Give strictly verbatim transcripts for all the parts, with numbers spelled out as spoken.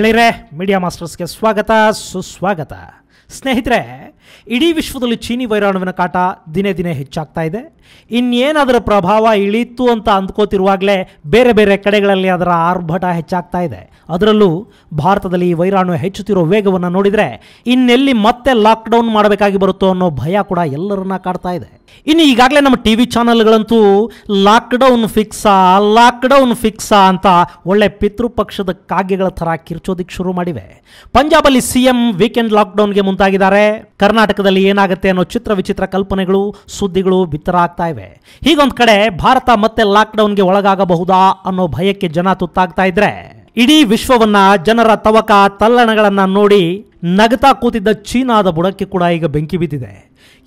ಗೆಳೆಯರೇ ಮೀಡಿಯಾ ಮಾಸ್ಟರ್ಸ್ಗೆ ಸ್ವಾಗತ ಸುಸ್ವಾಗತ ಸ್ನೇಹಿತರೆ ಇಡೀ ವಿಶ್ವದಲ್ಲಿ ಚೀನಿ ವೈರಾಣುವಿನ ಕಾಟ ದಿನೇ ದಿನೇ ಹೆಚ್ಚಾಗ್ತಾ ಇದೆ ಇನ್ನೇನಾದರೂ ಪ್ರಭಾವ ಇಳಿತ್ತು ಅಂತ ಅಂದುಕೋತಿರುವಾಗಲೇ ಬೇರೆ ಬೇರೆ ಕಡೆಗಳಲ್ಲಿ ಅದರ ಆರ್ಭಟ ಹೆಚ್ಚಾಗ್ತಾ ಇದೆ ಅದರಲ್ಲೂ ಭಾರತದಲ್ಲಿ ವೈರಾಣು ಹೆಚ್ಚುತ್ತಿರೋ ವೇಗವನ್ನು ನೋಡಿದರೆ ಇನ್ನೆಲ್ಲಿ ಮತ್ತೆ ಲಾಕ್ ಡೌನ್ ಮಾಡಬೇಕಾಗಿ ಬರುತ್ತೋ ಅನ್ನೋ ಭಯ ಕೂಡ ಎಲ್ಲರನ್ನ ಕಾಡ್ತಾ ಇದೆ ಇನ್ನು ಈಗಾಗಲೇ ನಮ್ಮ ಟಿವಿ ಚಾನೆಲ್ಗಳಂತೂ ಲಾಕ್ ಡೌನ್ ಫಿಕ್ಸಾ ಲಾಕ್ ಡೌನ್ ಫಿಕ್ಸಾ ಅಂತ ಒಳ್ಳೆ ಪಿತೃಪಕ್ಷದ ಕಾಗೆಗಳ ತರ ಕಿರ್ಚೋದಿಕ್ಕೆ ಶುರು ಮಾಡಿವೆ ಪಂಜಾಬ್ ಅಲ್ಲಿ ಸಿಎಂ ವೀಕೆಂಡ್ ಲಾಕ್ ಡೌನ್ ಗೆ ಮುಂದಾಗಿದ್ದಾರೆ ಕರ್ನಾಟಕದಲ್ಲಿ ಏನಾಗುತ್ತೆ ಅನ್ನೋ ಚಿತ್ರ ವಿಚಿತ್ರ ಕಲ್ಪನೆಗಳು ಸುದ್ದಿಗಳು ಬಿತ್ತರ ಆಗ್ತಾ ಇವೆ ಹೀಗೊಂದು ಕಡೆ ಭಾರತ ಮತ್ತೆ ಲಾಕ್ ಡೌನ್ ಗೆ ಒಳಗಾಗಬಹುದಾ ಅನ್ನೋ ಭಯಕ್ಕೆ ಜನ ತುತ್ತಾಗ್ತಾ ಇದ್ರೆ ಇಡೀ ವಿಶ್ವವನ್ನ ಜನರ ತವಕ ತಲ್ಲಣಗಳನ್ನ ನೋಡಿ ನಗತಾ ಕೂತಿದ್ದ ಚೀನಾದ ಬುಡಕ್ಕೆ ಕೂಡ ಈಗ ಬೆಂಕಿ ಬಿದ್ದಿದೆ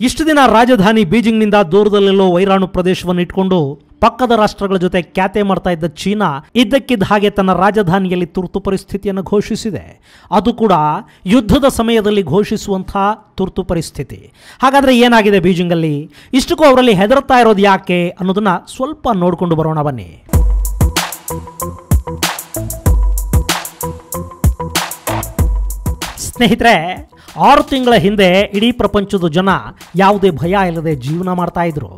ಇಷ್ಟು ದಿನ ರಾಜಧಾನಿ ಬೀಜಿಂಗ್ನಿಂದ ದೂರದಲ್ಲಿರೋ ವೈರಾಣು ಪ್ರದೇಶವನ್ನು ಇಟ್ಕೊಂಡು ಪಕ್ಕದ ರಾಷ್ಟ್ರಗಳ ಜೊತೆ ಕ್ಯಾತೆ ಮಾಡ್ತಾ ಇದ್ದ ಚೀನಾ ಇದ್ದಕ್ಕಿದ್ದ ಹಾಗೆ ತನ್ನ ರಾಜಧಾನಿಯಲ್ಲಿ ತುರ್ತು ಪರಿಸ್ಥಿತಿಯನ್ನು ಘೋಷಿಸಿದೆ ಅದು ಕೂಡ ಯುದ್ಧದ ಸಮಯದಲ್ಲಿ ಘೋಷಿಸುವಂಥ ತುರ್ತು ಪರಿಸ್ಥಿತಿ ಹಾಗಾದರೆ ಏನಾಗಿದೆ ಬೀಜಿಂಗಲ್ಲಿ ಇಷ್ಟಕ್ಕೂ ಅವರಲ್ಲಿ ಹೆದರ್ತಾ ಇರೋದು ಯಾಕೆ ಅನ್ನೋದನ್ನ ಸ್ವಲ್ಪ ನೋಡಿಕೊಂಡು ಬರೋಣ ಬನ್ನಿ ಸ್ನೇಹಿತರೆ ಆರು ತಿಂಗಳ ಹಿಂದೆ ಇಡೀ ಪ್ರಪಂಚದ ಜನ ಯಾವುದೇ ಭಯ ಇಲ್ಲದೆ ಜೀವನ ಮಾಡ್ತಾ ಇದ್ರು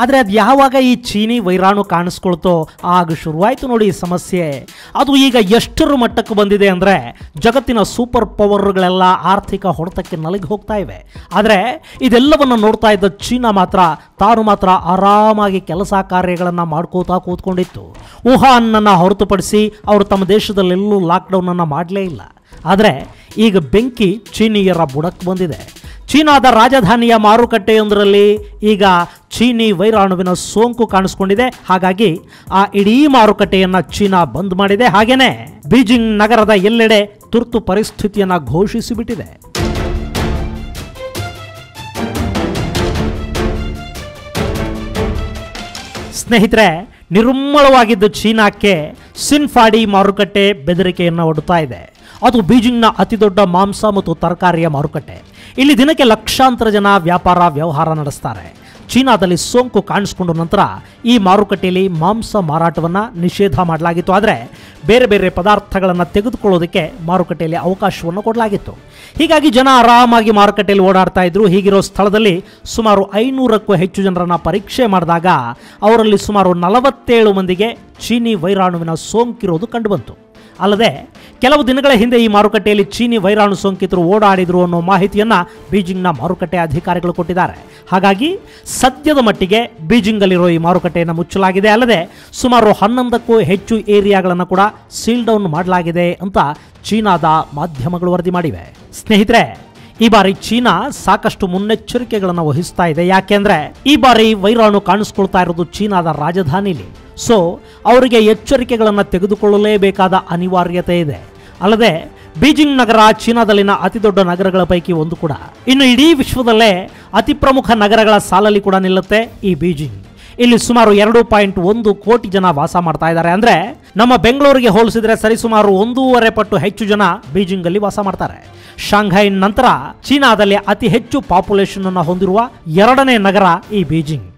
ಆದರೆ ಅದು ಯಾವಾಗ ಈ ಚೀನಿ ವೈರಾಣು ಕಾಣಿಸ್ಕೊಳ್ತೋ ಆಗ ಶುರುವಾಯಿತು ನೋಡಿ ಈ ಸಮಸ್ಯೆ ಅದು ಈಗ ಎಷ್ಟರ ಮಟ್ಟಕ್ಕೆ ಬಂದಿದೆ ಅಂದರೆ ಜಗತ್ತಿನ ಸೂಪರ್ ಪವರ್ಗಳೆಲ್ಲ ಆರ್ಥಿಕ ಹೊಡೆತಕ್ಕೆ ನಲಗಿ ಹೋಗ್ತಾ ಇವೆ ಆದರೆ ಇದೆಲ್ಲವನ್ನು ನೋಡ್ತಾ ಇದ್ದ ಚೀನಾ ಮಾತ್ರ ತಾನು ಮಾತ್ರ ಆರಾಮಾಗಿ ಕೆಲಸ ಕಾರ್ಯಗಳನ್ನು ಮಾಡ್ಕೋತಾ ಕೂತ್ಕೊಂಡಿತ್ತು ವುಹಾನ್ನನ್ನು ಹೊರತುಪಡಿಸಿ ಅವರು ತಮ್ಮ ದೇಶದಲ್ಲೆಲ್ಲೂ ಲಾಕ್ಡೌನನ್ನು ಮಾಡಲೇ ಇಲ್ಲ ಆದರೆ ಈಗ ಬೆಂಕಿ ಚೀನಿಯರ ಬುಡಕ್ಕೆ ಬಂದಿದೆ ಚೀನಾದ ರಾಜಧಾನಿಯ ಮಾರುಕಟ್ಟೆಯೊಂದರಲ್ಲಿ ಈಗ ಚೀನಿ ವೈರಾಣುವಿನ ಸೋಂಕು ಕಾಣಿಸ್ಕೊಂಡಿದೆ ಹಾಗಾಗಿ ಆ ಇಡೀ ಮಾರುಕಟ್ಟೆಯನ್ನು ಚೀನಾ ಬಂದ್ ಮಾಡಿದೆ ಹಾಗೇನೆ ಬೀಜಿಂಗ್ ನಗರದ ಎಲ್ಲೆಡೆ ತುರ್ತು ಪರಿಸ್ಥಿತಿಯನ್ನು ಘೋಷಿಸಿಬಿಟ್ಟಿದೆ ಸ್ನೇಹಿತರೆ ನಿರ್ಮಲವಾಗಿದ್ದ ಚೀನಾಕ್ಕೆ ಸಿನ್ಫಾಡಿ ಮಾರುಕಟ್ಟೆ ಬೆದರಿಕೆಯನ್ನು ಒಡ್ತಾ ಇದೆ ಅದು ಬೀಜಿಂಗ್ನ ಅತಿದೊಡ್ಡ ಮಾಂಸ ಮತ್ತು ತರಕಾರಿಯ ಮಾರುಕಟ್ಟೆ ಇಲ್ಲಿ ದಿನಕ್ಕೆ ಲಕ್ಷಾಂತರ ಜನ ವ್ಯಾಪಾರ ವ್ಯವಹಾರ ನಡೆಸ್ತಾರೆ ಚೀನಾದಲ್ಲಿ ಸೋಂಕು ಕಾಣಿಸಿಕೊಂಡ ನಂತರ ಈ ಮಾರುಕಟ್ಟೆಯಲ್ಲಿ ಮಾಂಸ ಮಾರಾಟವನ್ನು ನಿಷೇಧ ಮಾಡಲಾಗಿತ್ತು ಆದರೆ ಬೇರೆ ಬೇರೆ ಪದಾರ್ಥಗಳನ್ನು ತೆಗೆದುಕೊಳ್ಳೋದಕ್ಕೆ ಮಾರುಕಟ್ಟೆಯಲ್ಲಿ ಅವಕಾಶವನ್ನು ಕೊಡಲಾಗಿತ್ತು ಹೀಗಾಗಿ ಜನ ಆರಾಮಾಗಿ ಮಾರುಕಟ್ಟೆಯಲ್ಲಿ ಓಡಾಡ್ತಾ ಇದ್ರು ಹೀಗಿರೋ ಸ್ಥಳದಲ್ಲಿ ಸುಮಾರು ಐನೂರಕ್ಕೂ ಹೆಚ್ಚು ಜನರನ್ನು ಪರೀಕ್ಷೆ ಮಾಡಿದಾಗ ಅವರಲ್ಲಿ ಸುಮಾರು ನಲವತ್ತೇಳು ಮಂದಿಗೆ ಚೀನಿ ವೈರಾಣುವಿನ ಸೋಂಕಿರೋದು ಕಂಡುಬಂತು ಅಲ್ಲದೆ ಕೆಲವು ದಿನಗಳ ಹಿಂದೆ ಈ ಮಾರುಕಟ್ಟೆಯಲ್ಲಿ ಚೀನಿ ವೈರಾಣು ಸೋಂಕಿತರು ಓಡಾಡಿದ್ರು ಅನ್ನೋ ಮಾಹಿತಿಯನ್ನು ಬೀಜಿಂಗ್ನ ಮಾರುಕಟ್ಟೆ ಅಧಿಕಾರಿಗಳು ಕೊಟ್ಟಿದ್ದಾರೆ ಹಾಗಾಗಿ ಸದ್ಯದ ಮಟ್ಟಿಗೆ ಬೀಜಿಂಗಲ್ಲಿರೋ ಈ ಮಾರುಕಟ್ಟೆಯನ್ನು ಮುಚ್ಚಲಾಗಿದೆ ಅಲ್ಲದೆ ಸುಮಾರು ಹನ್ನೊಂದಕ್ಕೂ ಹೆಚ್ಚು ಏರಿಯಾಗಳನ್ನು ಕೂಡ ಸೀಲ್ ಡೌನ್ ಮಾಡಲಾಗಿದೆ ಅಂತ ಚೀನಾದ ಮಾಧ್ಯಮಗಳು ವರದಿ ಮಾಡಿವೆ ಸ್ನೇಹಿತರೆ ಈ ಬಾರಿ ಚೀನಾ ಸಾಕಷ್ಟು ಮುನ್ನೆಚ್ಚರಿಕೆಗಳನ್ನು ವಹಿಸ್ತಾ ಇದೆ ಯಾಕೆಂದರೆ ಈ ಬಾರಿ ವೈರಾಣು ಕಾಣಿಸ್ಕೊಳ್ತಾ ಇರೋದು ಚೀನಾದ ರಾಜಧಾನಿಲಿ ಸೊ ಅವರಿಗೆ ಎಚ್ಚರಿಕೆಗಳನ್ನು ತೆಗೆದುಕೊಳ್ಳಲೇಬೇಕಾದ ಅನಿವಾರ್ಯತೆ ಇದೆ ಅಲ್ಲದೆ ಬೀಜಿಂಗ್ ನಗರ ಚೀನಾದಲ್ಲಿನ ಅತಿದೊಡ್ಡ ನಗರಗಳ ಪೈಕಿ ಒಂದು ಕೂಡ ಇನ್ನು ಇಡೀ ವಿಶ್ವದಲ್ಲೇ ಅತಿ ಪ್ರಮುಖ ನಗರಗಳ ಸಾಲಲ್ಲಿ ಕೂಡ ನಿಲ್ಲುತ್ತೆ ಈ ಬೀಜಿಂಗ್ ಇಲ್ಲಿ ಸುಮಾರು ಎರಡು ಪಾಯಿಂಟ್ ಒಂದು ಕೋಟಿ ಜನ ವಾಸ ಮಾಡ್ತಾ ಇದ್ದಾರೆ ಅಂದರೆ ನಮ್ಮ ಬೆಂಗಳೂರಿಗೆ ಹೋಲಿಸಿದ್ರೆ ಸರಿಸುಮಾರು ಒಂದೂವರೆ ಪಟ್ಟು ಹೆಚ್ಚು ಜನ ಬೀಜಿಂಗಲ್ಲಿ ವಾಸ ಮಾಡ್ತಾರೆ ಶಾಂಘೈ ನಂತರ ಚೀನಾದಲ್ಲಿ ಅತಿ ಹೆಚ್ಚು ಪಾಪ್ಯುಲೇಷನ್ ಅನ್ನು ಹೊಂದಿರುವ ಎರಡನೇ ನಗರ ಈ ಬೀಜಿಂಗ್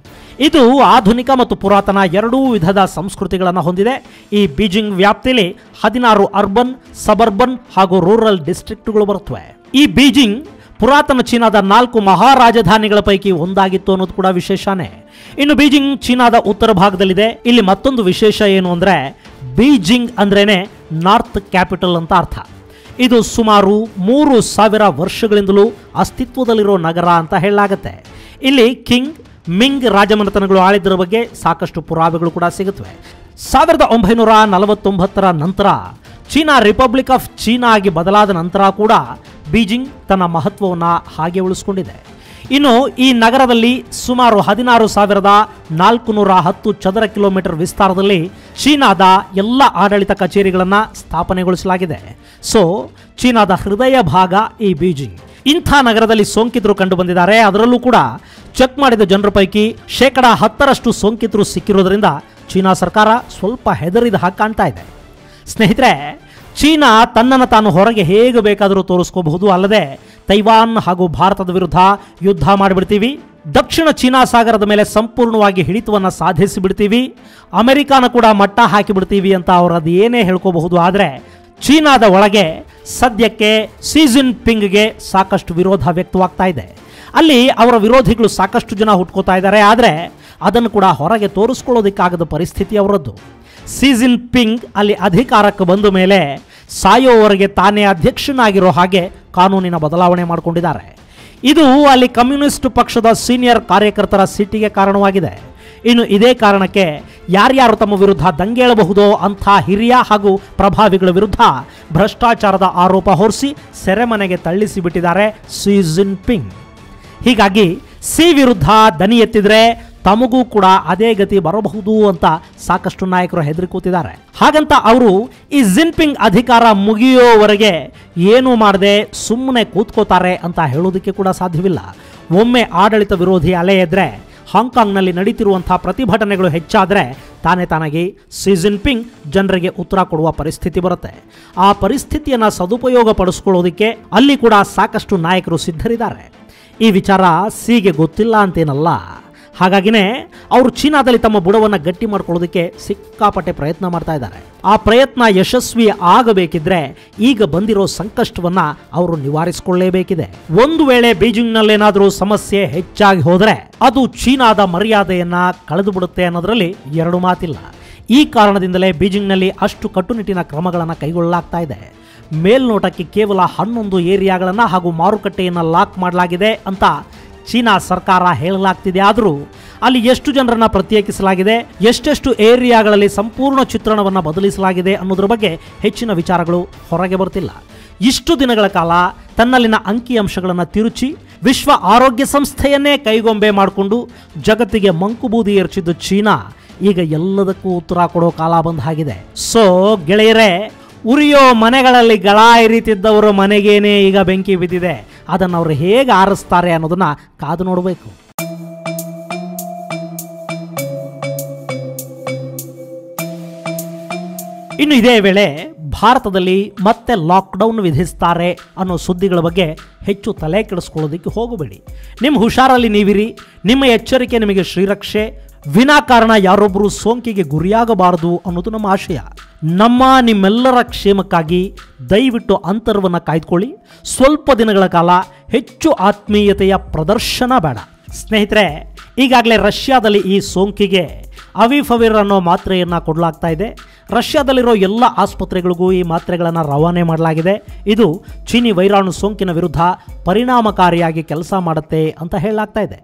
ಇದು ಆಧುನಿಕ ಮತ್ತು ಪುರಾತನ ಎರಡೂ ವಿಧದ ಸಂಸ್ಕೃತಿಗಳನ್ನು ಹೊಂದಿದೆ ಈ ಬೀಜಿಂಗ್ ವ್ಯಾಪ್ತಿಯಲ್ಲಿ ಹದಿನಾರು ಅರ್ಬನ್ ಸಬರ್ಬನ್ ಹಾಗೂ ರೂರಲ್ ಡಿಸ್ಟ್ರಿಕ್ಟ್ಗಳು ಬರುತ್ತವೆ ಈ ಬೀಜಿಂಗ್ ಪುರಾತನ ಚೀನಾದ ನಾಲ್ಕು ಮಹಾ ರಾಜಧಾನಿಗಳ ಪೈಕಿ ಒಂದಾಗಿತ್ತು ಅನ್ನೋದು ಕೂಡ ವಿಶೇಷನೇ ಇನ್ನು ಬೀಜಿಂಗ್ ಚೀನಾದ ಉತ್ತರ ಭಾಗದಲ್ಲಿದೆ ಇಲ್ಲಿ ಮತ್ತೊಂದು ವಿಶೇಷ ಏನು ಅಂದರೆ ಬೀಜಿಂಗ್ ಅಂದ್ರೇನೆ ನಾರ್ತ್ ಕ್ಯಾಪಿಟಲ್ ಅಂತ ಅರ್ಥ ಇದು ಸುಮಾರು ಮೂರು ಸಾವಿರ ವರ್ಷಗಳಿಂದಲೂ ಅಸ್ತಿತ್ವದಲ್ಲಿರೋ ನಗರ ಅಂತ ಹೇಳಲಾಗುತ್ತೆ ಇಲ್ಲಿ ಕಿಂಗ್ ಮಿಂಗ್ ರಾಜಮನೆತನಗಳು ಆಳಿದ್ರ ಬಗ್ಗೆ ಸಾಕಷ್ಟು ಪುರಾವೆಗಳು ಕೂಡ ಸಿಗುತ್ತವೆ ಸಾವಿರದ ಒಂಬೈನೂರ ನಲವತ್ತೊಂಬತ್ತರ ನಂತರ ಚೀನಾ ರಿಪಬ್ಲಿಕ್ ಆಫ್ ಚೀನಾ ಆಗಿ ಬದಲಾದ ನಂತರ ಕೂಡ ಬೀಜಿಂಗ್ ತನ್ನ ಮಹತ್ವವನ್ನು ಹಾಗೆ ಉಳಿಸ್ಕೊಂಡಿದೆ ಇನ್ನು ಈ ನಗರದಲ್ಲಿ ಸುಮಾರು ಹದಿನಾರು ಸಾವಿರದ ನಾಲ್ಕುನೂರ ಹತ್ತು ಚದರ ಕಿಲೋಮೀಟರ್ ವಿಸ್ತಾರದಲ್ಲಿ ಚೀನಾದ ಎಲ್ಲ ಆಡಳಿತ ಕಚೇರಿಗಳನ್ನು ಸ್ಥಾಪನೆಗೊಳಿಸಲಾಗಿದೆ ಸೊ ಚೀನಾದ ಹೃದಯ ಭಾಗ ಈ ಬೀಜಿಂಗ್ ಇಂಥ ನಗರದಲ್ಲಿ ಸೋಂಕಿತರು ಕಂಡು ಬಂದಿದ್ದಾರೆ ಅದರಲ್ಲೂ ಕೂಡ ಚೆಕ್ ಮಾಡಿದ ಜನರ ಪೈಕಿ ಶೇಕಡ ಹತ್ತರಷ್ಟು ಸೋಂಕಿತರು ಸಿಕ್ಕಿರೋದ್ರಿಂದ ಚೀನಾ ಸರ್ಕಾರ ಸ್ವಲ್ಪ ಹೆದರಿದ ಹಾಗೆ ಕಾಣ್ತಾ ಇದೆ ಸ್ನೇಹಿತರೆ ಚೀನಾ ತನ್ನನ್ನು ತಾನು ಹೊರಗೆ ಹೇಗೆ ಬೇಕಾದರೂ ತೋರಿಸ್ಕೋಬಹುದು ಅಲ್ಲದೆ ತೈವಾನ್ ಹಾಗೂ ಭಾರತದ ವಿರುದ್ಧ ಯುದ್ಧ ಮಾಡಿಬಿಡ್ತೀವಿ ದಕ್ಷಿಣ ಚೀನಾ ಸಾಗರದ ಮೇಲೆ ಸಂಪೂರ್ಣವಾಗಿ ಹಿಡಿತವನ್ನು ಸಾಧಿಸಿಬಿಡ್ತೀವಿ ಅಮೆರಿಕಾನ ಕೂಡ ಮಟ್ಟ ಹಾಕಿಬಿಡ್ತೀವಿ ಅಂತ ಅವರದು ಏನೇ ಹೇಳ್ಕೋಬಹುದು ಆದರೆ ಚೀನಾದ ಒಳಗೆ ಸದ್ಯಕ್ಕೆ ಸಿ ಜಿನ್ಪಿಂಗ್ ಗೆ ಸಾಕಷ್ಟು ವಿರೋಧ ವ್ಯಕ್ತವಾಗ್ತಾ ಇದೆ. ಅಲ್ಲಿ ಅವರ ವಿರೋಧಿಗಳು ಸಾಕಷ್ಟು ಜನ ಹುಟ್ಕೋತಾ ಇದ್ದಾರೆ. ಆದರೆ ಅದನ್ನು ಕೂಡ ಹೊರಗೆ ತೋರಿಸ್ಕೊಳ್ಳೋದಕ್ಕಾಗದ ಪರಿಸ್ಥಿತಿ ಅವರದ್ದು. ಸಿ ಜಿನ್ಪಿಂಗ್ ಅಲ್ಲಿ ಅಧಿಕಾರಕ್ಕೆ ಬಂದ ಮೇಲೆ ಸಾಯೋವರೆಗೆ ತಾನೇ ಅಧ್ಯಕ್ಷನಾಗಿರೋ ಹಾಗೆ ಕಾನೂನಿನ ಬದಲಾವಣೆ ಮಾಡಿಕೊಂಡಿದ್ದಾರೆ. ಇದು ಅಲ್ಲಿ ಕಮ್ಯುನಿಸ್ಟ್ ಪಕ್ಷದ ಸೀನಿಯರ್ ಕಾರ್ಯಕರ್ತರ ಸಿಟ್ಟಿಗೆ ಕಾರಣವಾಗಿದೆ. ಇನ್ನು ಇದೇ ಕಾರಣಕ್ಕೆ ಯಾರ್ಯಾರು ತಮ್ಮ ವಿರುದ್ಧ ದಂಗೇಳಬಹುದೋ ಅಂಥ ಹಿರಿಯ ಹಾಗೂ ಪ್ರಭಾವಿಗಳ ವಿರುದ್ಧ ಭ್ರಷ್ಟಾಚಾರದ ಆರೋಪ ಹೊರಿಸಿ ಸೆರೆಮನೆಗೆ ತಳ್ಳಿಸಿಬಿಟ್ಟಿದ್ದಾರೆ ಸಿ ಜಿನ್ಪಿಂಗ್. ಹೀಗಾಗಿ ಸಿ ವಿರುದ್ಧ ದನಿ ಎತ್ತಿದರೆ ತಮಗೂ ಕೂಡ ಅದೇ ಗತಿ ಬರಬಹುದು ಅಂತ ಸಾಕಷ್ಟು ನಾಯಕರು ಹೆದರಿ ಕೂತಿದ್ದಾರೆ. ಹಾಗಂತ ಅವರು ಈ ಜಿನ್ಪಿಂಗ್ ಅಧಿಕಾರ ಮುಗಿಯೋವರೆಗೆ ಏನೂ ಮಾಡದೆ ಸುಮ್ಮನೆ ಕೂತ್ಕೋತಾರೆ ಅಂತ ಹೇಳೋದಕ್ಕೆ ಕೂಡ ಸಾಧ್ಯವಿಲ್ಲ. ಒಮ್ಮೆ ಆಡಳಿತ ವಿರೋಧಿ ಅಲೆ ಎದ್ರೆ ಹಾಂಗ್ಕಾಂಗ್ನಲ್ಲಿ ನಡೀತಿರುವಂಥ ಪ್ರತಿಭಟನೆಗಳು ಹೆಚ್ಚಾದರೆ ತಾನೇ ತಾನಾಗಿ ಸಿ ಜಿನ್ಪಿಂಗ್ ಜನರಿಗೆ ಉತ್ತರ ಕೊಡುವ ಪರಿಸ್ಥಿತಿ ಬರುತ್ತೆ. ಆ ಪರಿಸ್ಥಿತಿಯನ್ನು ಸದುಪಯೋಗ ಪಡಿಸ್ಕೊಳ್ಳೋದಕ್ಕೆ ಅಲ್ಲಿ ಕೂಡ ಸಾಕಷ್ಟು ನಾಯಕರು ಸಿದ್ಧರಿದ್ದಾರೆ. ಈ ವಿಚಾರ ಸಿಗೆ ಗೊತ್ತಿಲ್ಲ ಅಂತೇನಲ್ಲ. ಹಾಗಾಗಿನೇ ಅವರು ಚೀನಾದಲ್ಲಿ ತಮ್ಮ ಬುಡವನ್ನು ಗಟ್ಟಿ ಮಾಡ್ಕೊಳ್ಳೋದಕ್ಕೆ ಸಿಕ್ಕಾಪಟ್ಟೆ ಪ್ರಯತ್ನ ಮಾಡ್ತಾ ಇದ್ದಾರೆ. ಆ ಪ್ರಯತ್ನ ಯಶಸ್ವಿ ಆಗಬೇಕಿದ್ರೆ ಈಗ ಬಂದಿರೋ ಸಂಕಷ್ಟವನ್ನು ಅವರು ನಿವಾರಿಸಿಕೊಳ್ಳಲೇಬೇಕಿದೆ. ಒಂದು ವೇಳೆ ಬೀಜಿಂಗ್ನಲ್ಲೇನಾದರೂ ಸಮಸ್ಯೆ ಹೆಚ್ಚಾಗಿ ಹೋದರೆ ಅದು ಚೀನಾದ ಮರ್ಯಾದೆಯನ್ನು ಕಳೆದು ಬಿಡುತ್ತೆ ಅನ್ನೋದರಲ್ಲಿ ಎರಡು ಮಾತಿಲ್ಲ. ಈ ಕಾರಣದಿಂದಲೇ ಬೀಜಿಂಗ್ನಲ್ಲಿ ಅಷ್ಟು ಕಟ್ಟುನಿಟ್ಟಿನ ಕ್ರಮಗಳನ್ನು ಕೈಗೊಳ್ಳಲಾಗ್ತಾ ಇದೆ. ಮೇಲ್ನೋಟಕ್ಕೆ ಕೇವಲ ಹನ್ನೊಂದು ಏರಿಯಾಗಳನ್ನು ಹಾಗೂ ಮಾರುಕಟ್ಟೆಯನ್ನು ಲಾಕ್ ಮಾಡಲಾಗಿದೆ ಅಂತ ಚೀನಾ ಸರ್ಕಾರ ಹೇಳಲಾಗ್ತಿದೆ. ಆದರೂ ಅಲ್ಲಿ ಎಷ್ಟು ಜನರನ್ನು ಪ್ರತ್ಯೇಕಿಸಲಾಗಿದೆ, ಎಷ್ಟೆಷ್ಟು ಏರಿಯಾಗಳಲ್ಲಿ ಸಂಪೂರ್ಣ ಚಿತ್ರಣವನ್ನು ಬದಲಿಸಲಾಗಿದೆ ಅನ್ನೋದ್ರ ಬಗ್ಗೆ ಹೆಚ್ಚಿನ ವಿಚಾರಗಳು ಹೊರಗೆ ಬರ್ತಿಲ್ಲ. ಇಷ್ಟು ದಿನಗಳ ಕಾಲ ತನ್ನಲ್ಲಿನ ಅಂಕಿಅಂಶಗಳನ್ನು ತಿರುಚಿ ವಿಶ್ವ ಆರೋಗ್ಯ ಸಂಸ್ಥೆಯನ್ನೇ ಕೈಗೊಂಬೆ ಮಾಡಿಕೊಂಡು ಜಗತ್ತಿಗೆ ಮಂಕುಬೂದಿ ಎರಚಿದ್ದ ಚೀನಾ ಈಗ ಎಲ್ಲದಕ್ಕೂ ಉತ್ತರ ಕೊಡೋ ಕಾಲ ಬಂದ ಹಾಗಿದೆ. ಸೊ ಗೆಳೆಯರೇ, ಉರಿಯೋ ಮನೆಗಳಲ್ಲಿ ಗಳ ಇರಿತಿದ್ದವರು ಮನೆಗೇನೆ ಈಗ ಬೆಂಕಿ ಬಿದ್ದಿದೆ. ಅದನ್ನು ಅವರು ಹೇಗೆ ಆರಿಸ್ತಾರೆ ಅನ್ನೋದನ್ನ ಕಾದು ನೋಡಬೇಕು. ಇನ್ನು ಇದೇ ವೇಳೆ ಭಾರತದಲ್ಲಿ ಮತ್ತೆ ಲಾಕ್ಡೌನ್ ವಿಧಿಸ್ತಾರೆ ಅನ್ನೋ ಸುದ್ದಿಗಳ ಬಗ್ಗೆ ಹೆಚ್ಚು ತಲೆ ಕೆಡಿಸ್ಕೊಳ್ಳೋದಕ್ಕೆ ಹೋಗಬೇಡಿ. ನಿಮ್ಮ ಹುಷಾರಲ್ಲಿ ನೀವಿರಿ, ನಿಮ್ಮ ಎಚ್ಚರಿಕೆ ನಿಮಗೆ ಶ್ರೀರಕ್ಷೆ. ವಿನಾಕಾರಣ ಯಾರೊಬ್ಬರು ಸೋಂಕಿಗೆ ಗುರಿಯಾಗಬಾರದು ಅನ್ನೋದು ನಮ್ಮ ಆಶಯ. ನಮ್ಮ ನಿಮ್ಮೆಲ್ಲರ ಕ್ಷೇಮಕ್ಕಾಗಿ ದಯವಿಟ್ಟು ಅಂತರವನ್ನು ಕಾಯ್ದುಕೊಳ್ಳಿ. ಸ್ವಲ್ಪ ದಿನಗಳ ಕಾಲ ಹೆಚ್ಚು ಆತ್ಮೀಯತೆಯ ಪ್ರದರ್ಶನ ಬೇಡ. ಸ್ನೇಹಿತರೆ, ಈಗಾಗಲೇ ರಷ್ಯಾದಲ್ಲಿ ಈ ಸೋಂಕಿಗೆ ಅವಿಫವಿರ್ ಅನ್ನೋ ಮಾತ್ರೆಯನ್ನು ಕೊಡಲಾಗ್ತಾ ಇದೆ. ರಷ್ಯಾದಲ್ಲಿರೋ ಎಲ್ಲ ಆಸ್ಪತ್ರೆಗಳಿಗೂ ಈ ಮಾತ್ರೆಗಳನ್ನು ರವಾನೆ ಮಾಡಲಾಗಿದೆ. ಇದು ಚೀನಿ ವೈರಾಣು ಸೋಂಕಿನ ವಿರುದ್ಧ ಪರಿಣಾಮಕಾರಿಯಾಗಿ ಕೆಲಸ ಮಾಡುತ್ತೆ ಅಂತ ಹೇಳಲಾಗ್ತಾ ಇದೆ.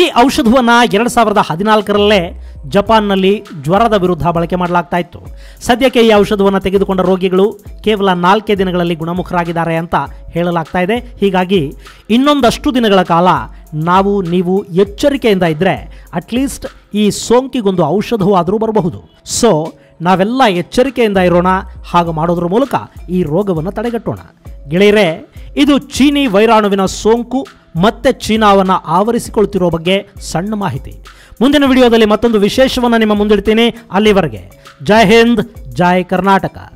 ಈ ಔಷಧವನ್ನು ಎರಡು ಸಾವಿರದ ಹದಿನಾಲ್ಕರಲ್ಲೇ ಜಪಾನ್ನಲ್ಲಿ ಜ್ವರದ ವಿರುದ್ಧ ಬಳಕೆ ಮಾಡಲಾಗ್ತಾ ಇತ್ತು. ಸದ್ಯಕ್ಕೆ ಈ ಔಷಧವನ್ನು ತೆಗೆದುಕೊಂಡ ರೋಗಿಗಳು ಕೇವಲ ನಾಲ್ಕೇ ದಿನಗಳಲ್ಲಿ ಗುಣಮುಖರಾಗಿದ್ದಾರೆ ಅಂತ ಹೇಳಲಾಗ್ತಾ ಇದೆ. ಹೀಗಾಗಿ ಇನ್ನೊಂದಷ್ಟು ದಿನಗಳ ಕಾಲ ನಾವು ನೀವು ಎಚ್ಚರಿಕೆಯಿಂದ ಇದ್ದರೆ ಅಟ್ಲೀಸ್ಟ್ ಈ ಸೋಂಕಿಗೊಂದು ಔಷಧವಾದರೂ ಬರಬಹುದು. ಸೊ ನಾವೆಲ್ಲ ಎಚ್ಚರಿಕೆಯಿಂದ ಇರೋಣ. ಹಾಗೆ ಮಾಡೋದ್ರ ಮೂಲಕ ಈ ರೋಗವನ್ನು ತಡೆಗಟ್ಟೋಣ. ಗೆಳೆಯರೇ, ಇದು ಚೀನಿ ವೈರಾಣುವಿನ ಸೋಂಕು ಮತ್ತೆ ಚೀನಾವನ್ನು ಆವರಿಸಿಕೊಳ್ತಿರೋ ಬಗ್ಗೆ ಸಣ್ಣ ಮಾಹಿತಿ. ಮುಂದಿನ ವಿಡಿಯೋದಲ್ಲಿ ಮತ್ತೊಂದು ವಿಶೇಷವನ್ನು ನಿಮ್ಮ ಮುಂದಿಡ್ತೀನಿ. ಅಲ್ಲಿವರೆಗೆ ಜೈ ಹಿಂದ್, ಜೈ ಕರ್ನಾಟಕ.